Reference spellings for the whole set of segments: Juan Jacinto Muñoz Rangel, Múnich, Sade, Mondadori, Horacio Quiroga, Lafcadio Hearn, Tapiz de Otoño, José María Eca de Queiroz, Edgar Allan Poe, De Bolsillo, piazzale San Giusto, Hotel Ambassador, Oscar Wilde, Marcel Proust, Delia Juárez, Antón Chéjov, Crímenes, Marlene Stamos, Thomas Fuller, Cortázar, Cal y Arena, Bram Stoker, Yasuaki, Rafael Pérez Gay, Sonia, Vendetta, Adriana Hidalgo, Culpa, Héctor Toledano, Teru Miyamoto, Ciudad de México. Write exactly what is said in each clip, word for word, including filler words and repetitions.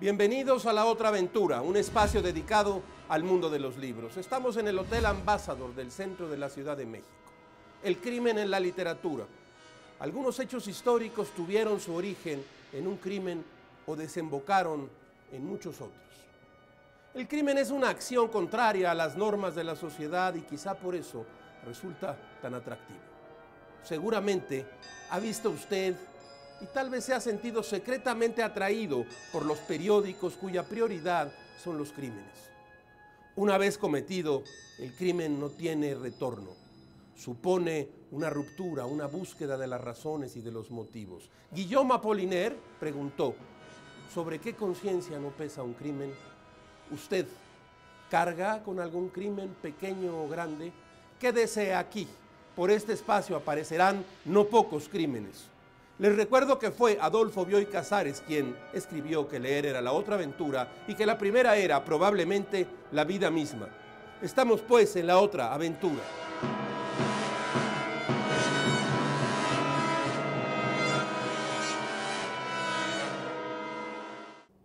Bienvenidos a La Otra Aventura, un espacio dedicado al mundo de los libros. Estamos en el Hotel Ambassador del centro de la Ciudad de México. El crimen en la literatura. Algunos hechos históricos tuvieron su origen en un crimen o desembocaron en muchos otros. El crimen es una acción contraria a las normas de la sociedad y quizá por eso resulta tan atractivo. Seguramente ha visto usted y tal vez se ha sentido secretamente atraído por los periódicos cuya prioridad son los crímenes. Una vez cometido, el crimen no tiene retorno. Supone una ruptura, una búsqueda de las razones y de los motivos. Guillaume Apollinaire preguntó, ¿sobre qué conciencia no pesa un crimen? ¿Usted carga con algún crimen pequeño o grande? Quédese aquí. Por este espacio aparecerán no pocos crímenes. Les recuerdo que fue Adolfo Bioy Casares quien escribió que leer era la otra aventura y que la primera era probablemente la vida misma. Estamos pues en la otra aventura.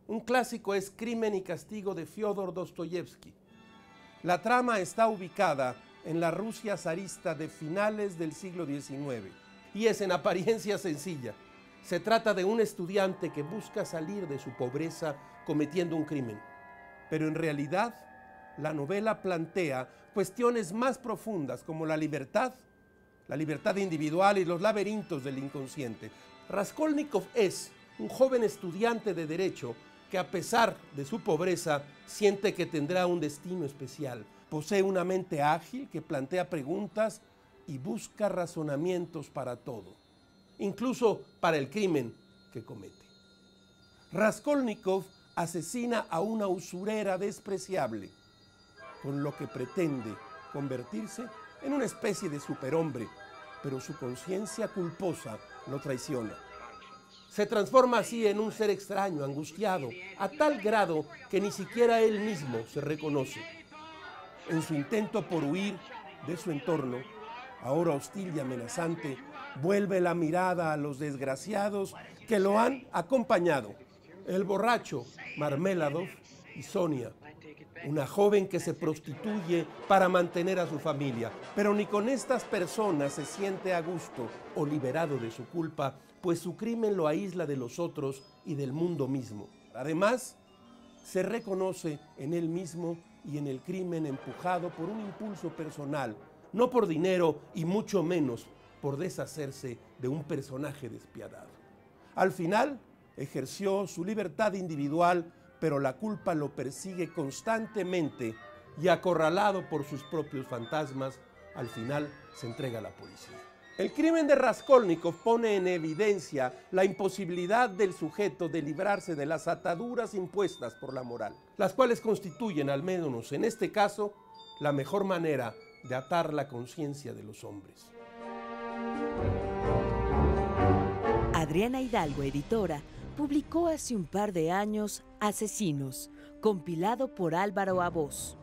Un clásico es Crimen y Castigo de Fyodor Dostoyevsky. La trama está ubicada en la Rusia zarista de finales del siglo diecinueve. Y es en apariencia sencilla. Se trata de un estudiante que busca salir de su pobreza cometiendo un crimen. Pero en realidad, la novela plantea cuestiones más profundas como la libertad, la libertad individual y los laberintos del inconsciente. Raskólnikov es un joven estudiante de Derecho que a pesar de su pobreza siente que tendrá un destino especial. Posee una mente ágil que plantea preguntas y busca razonamientos para todo, incluso para el crimen que comete. Raskólnikov asesina a una usurera despreciable, con lo que pretende convertirse en una especie de superhombre, pero su conciencia culposa lo traiciona. Se transforma así en un ser extraño, angustiado, a tal grado que ni siquiera él mismo se reconoce. En su intento por huir de su entorno, ahora hostil y amenazante, vuelve la mirada a los desgraciados que lo han acompañado. El borracho Marmeladov y Sonia, una joven que se prostituye para mantener a su familia. Pero ni con estas personas se siente a gusto o liberado de su culpa, pues su crimen lo aísla de los otros y del mundo mismo. Además, se reconoce en él mismo y en el crimen empujado por un impulso personal, no por dinero y mucho menos por deshacerse de un personaje despiadado. Al final, ejerció su libertad individual, pero la culpa lo persigue constantemente y acorralado por sus propios fantasmas, al final se entrega a la policía. El crimen de Raskólnikov pone en evidencia la imposibilidad del sujeto de librarse de las ataduras impuestas por la moral, las cuales constituyen, al menos en este caso, la mejor manera de atar la conciencia de los hombres. Adriana Hidalgo, editora, publicó hace un par de años Asesinos, compilado por Álvaro Abós.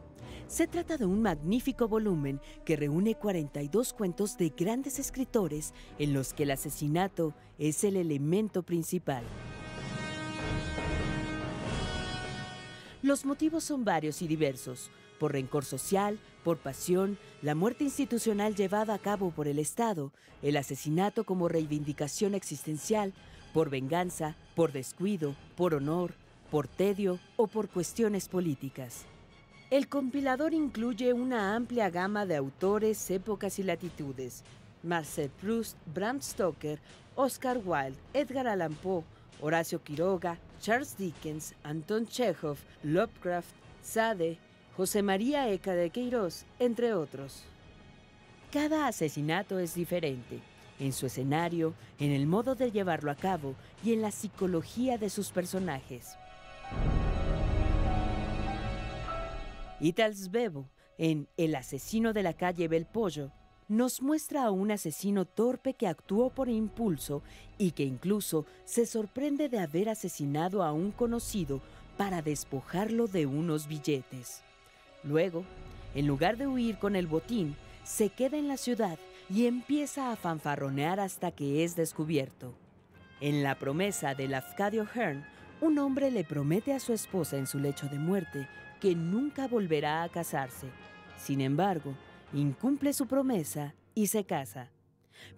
Se trata de un magnífico volumen que reúne cuarenta y dos cuentos de grandes escritores en los que el asesinato es el elemento principal. Los motivos son varios y diversos, por rencor social, por pasión, la muerte institucional llevada a cabo por el Estado, el asesinato como reivindicación existencial, por venganza, por descuido, por honor, por tedio o por cuestiones políticas. El compilador incluye una amplia gama de autores, épocas y latitudes. Marcel Proust, Bram Stoker, Oscar Wilde, Edgar Allan Poe, Horacio Quiroga, Charles Dickens, Antón Chéjov, Lovecraft, Sade, José María Eca de Queiroz, entre otros. Cada asesinato es diferente, en su escenario, en el modo de llevarlo a cabo y en la psicología de sus personajes. Italo Svevo, en El asesino de la calle Pollo, nos muestra a un asesino torpe que actuó por impulso y que incluso se sorprende de haber asesinado a un conocido para despojarlo de unos billetes. Luego, en lugar de huir con el botín, se queda en la ciudad y empieza a fanfarronear hasta que es descubierto. En La promesa de Lafcadio Hearn, un hombre le promete a su esposa en su lecho de muerte que nunca volverá a casarse. Sin embargo, incumple su promesa y se casa.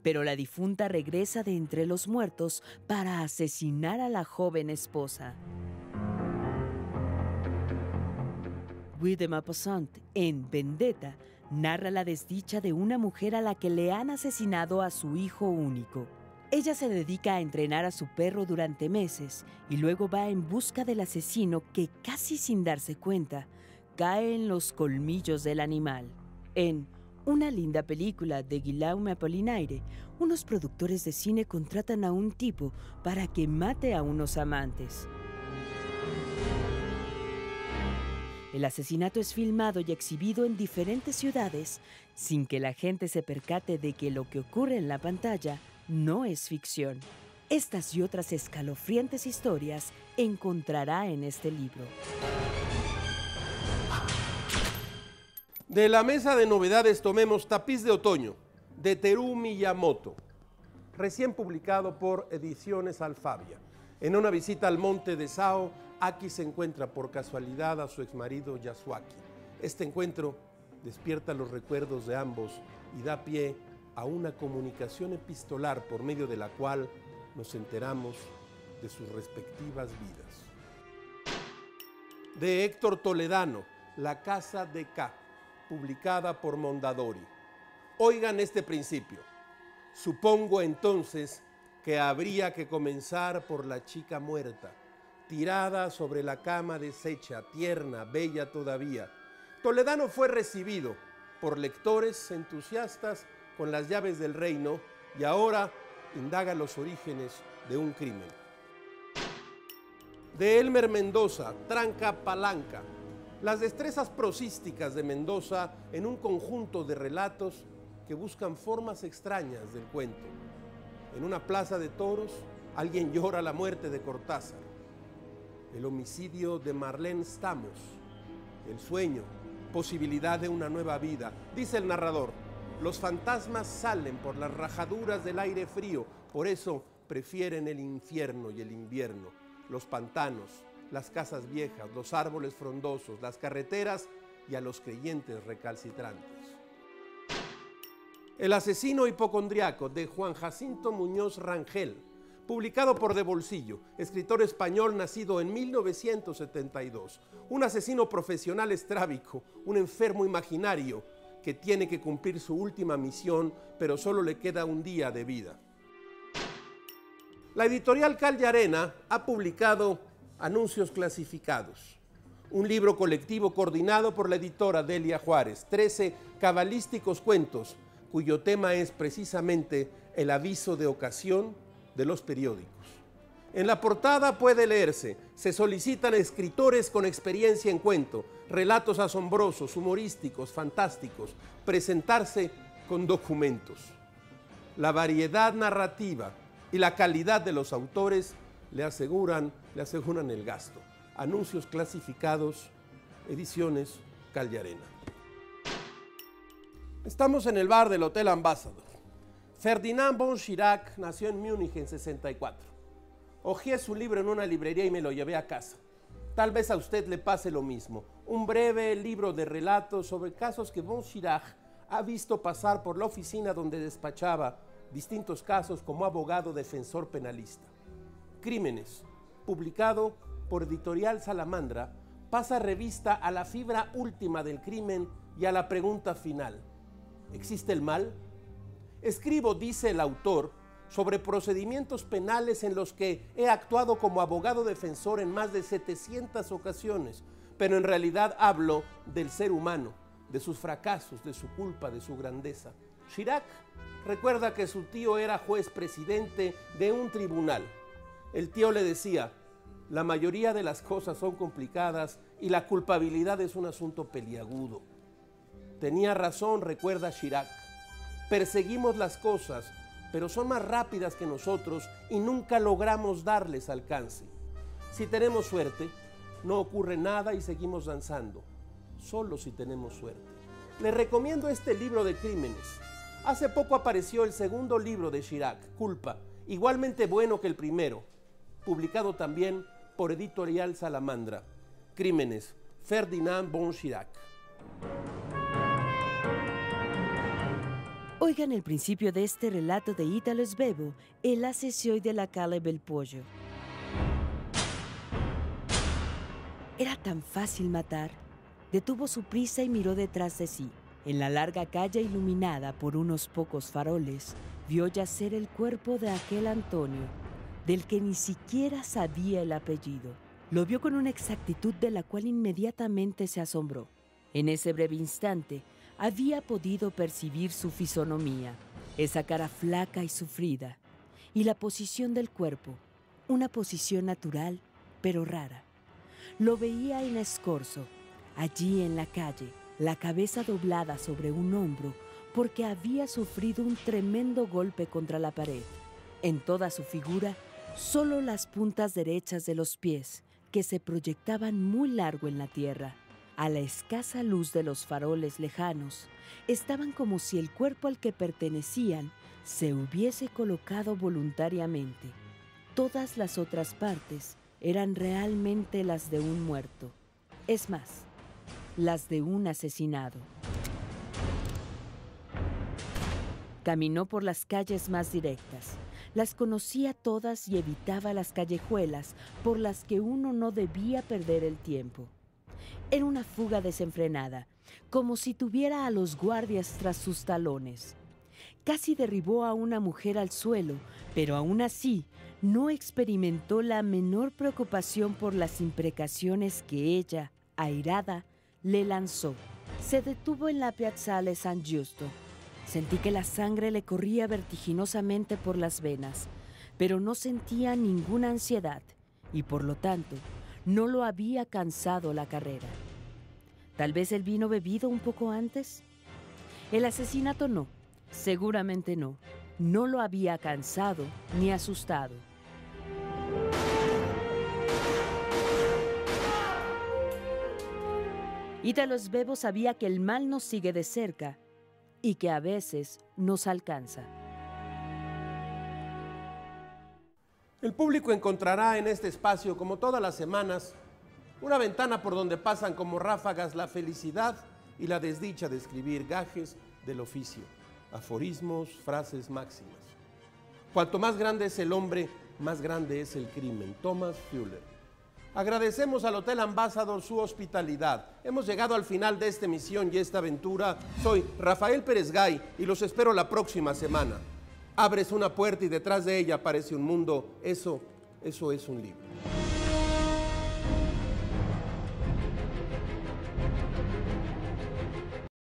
Pero la difunta regresa de entre los muertos para asesinar a la joven esposa. Guy de Maupassant, en Vendetta, narra la desdicha de una mujer a la que le han asesinado a su hijo único. Ella se dedica a entrenar a su perro durante meses y luego va en busca del asesino que, casi sin darse cuenta, cae en los colmillos del animal. En Una linda película de Guillaume Apollinaire, unos productores de cine contratan a un tipo para que mate a unos amantes. El asesinato es filmado y exhibido en diferentes ciudades sin que la gente se percate de que lo que ocurre en la pantalla no es ficción. Estas y otras escalofriantes historias encontrará en este libro. De la mesa de novedades tomemos Tapiz de Otoño, de Teru Miyamoto, recién publicado por Ediciones Alfabia. En una visita al monte de Sao, Aki se encuentra por casualidad a su exmarido Yasuaki. Este encuentro despierta los recuerdos de ambos y da pie a una comunicación epistolar por medio de la cual nos enteramos de sus respectivas vidas. De Héctor Toledano, La Casa de K, publicada por Mondadori. Oigan este principio. Supongo entonces que habría que comenzar por la chica muerta, tirada sobre la cama deshecha, tierna, bella todavía. Toledano fue recibido por lectores entusiastas con las llaves del reino y ahora indaga los orígenes de un crimen. De Elmer Mendoza, Tranca Palanca. Las destrezas prosísticas de Mendoza en un conjunto de relatos que buscan formas extrañas del cuento. En una plaza de toros, alguien llora la muerte de Cortázar. El homicidio de Marlene Stamos. El sueño, posibilidad de una nueva vida. Dice el narrador, los fantasmas salen por las rajaduras del aire frío, por eso prefieren el infierno y el invierno, los pantanos, las casas viejas, los árboles frondosos, las carreteras y a los creyentes recalcitrantes. El asesino hipocondriaco de Juan Jacinto Muñoz Rangel, publicado por De Bolsillo, escritor español nacido en mil novecientos setenta y dos, un asesino profesional estrábico, un enfermo imaginario que tiene que cumplir su última misión, pero solo le queda un día de vida. La editorial Cal y Arena ha publicado Anuncios Clasificados, un libro colectivo coordinado por la editora Delia Juárez, trece cabalísticos cuentos, cuyo tema es precisamente el aviso de ocasión de los periódicos. En la portada puede leerse, se solicitan escritores con experiencia en cuento, relatos asombrosos, humorísticos, fantásticos, presentarse con documentos. La variedad narrativa y la calidad de los autores Le aseguran, le aseguran el gasto. Anuncios Clasificados, Ediciones Cal y Arena. Estamos en el bar del Hotel Ambassador. Ferdinand von Schirach nació en Múnich en sesenta y cuatro. Hojeé su libro en una librería y me lo llevé a casa. Tal vez a usted le pase lo mismo. Un breve libro de relatos sobre casos que von Schirach ha visto pasar por la oficina donde despachaba distintos casos como abogado defensor penalista. Crímenes, publicado por Editorial Salamandra, pasa revista a la fibra última del crimen y a la pregunta final. ¿Existe el mal? Escribo, dice el autor, sobre procedimientos penales en los que he actuado como abogado defensor en más de setecientas ocasiones, pero en realidad hablo del ser humano, de sus fracasos, de su culpa, de su grandeza. Schirach recuerda que su tío era juez presidente de un tribunal. El tío le decía, la mayoría de las cosas son complicadas y la culpabilidad es un asunto peliagudo. Tenía razón, recuerda Schirach. Perseguimos las cosas, pero son más rápidas que nosotros y nunca logramos darles alcance. Si tenemos suerte, no ocurre nada y seguimos danzando. Solo si tenemos suerte. Les recomiendo este libro de crímenes. Hace poco apareció el segundo libro de Schirach, Culpa, igualmente bueno que el primero. Publicado también por Editorial Salamandra. Crímenes, Ferdinand von Schirach. Oigan el principio de este relato de Italo Svevo, El asesino de la calle Pollo. Era tan fácil matar. Detuvo su prisa y miró detrás de sí. En la larga calle iluminada por unos pocos faroles, vio yacer el cuerpo de aquel Antonio, del que ni siquiera sabía el apellido. Lo vio con una exactitud de la cual inmediatamente se asombró. En ese breve instante, había podido percibir su fisonomía, esa cara flaca y sufrida, y la posición del cuerpo, una posición natural, pero rara. Lo veía en escorzo, allí en la calle, la cabeza doblada sobre un hombro, porque había sufrido un tremendo golpe contra la pared. En toda su figura, solo las puntas derechas de los pies, que se proyectaban muy largo en la tierra, a la escasa luz de los faroles lejanos, estaban como si el cuerpo al que pertenecían se hubiese colocado voluntariamente. Todas las otras partes eran realmente las de un muerto. Es más, las de un asesinado. Caminó por las calles más directas. Las conocía todas y evitaba las callejuelas por las que uno no debía perder el tiempo. Era una fuga desenfrenada, como si tuviera a los guardias tras sus talones. Casi derribó a una mujer al suelo, pero aún así no experimentó la menor preocupación por las imprecaciones que ella, airada, le lanzó. Se detuvo en la Piazzale San Giusto. Sentí que la sangre le corría vertiginosamente por las venas, pero no sentía ninguna ansiedad y, por lo tanto, no lo había cansado la carrera. ¿Tal vez el vino bebido un poco antes? El asesinato no, seguramente no. No lo había cansado ni asustado. Italo Svevo sabía que el mal nos sigue de cerca y que a veces nos alcanza. El público encontrará en este espacio, como todas las semanas, una ventana por donde pasan como ráfagas la felicidad y la desdicha de escribir, gajes del oficio, aforismos, frases máximas. Cuanto más grande es el hombre, más grande es el crimen. Thomas Fuller. Agradecemos al Hotel Ambassador su hospitalidad. Hemos llegado al final de esta emisión y esta aventura. Soy Rafael Pérez Gay y los espero la próxima semana. Abres una puerta y detrás de ella aparece un mundo. Eso, eso es un libro.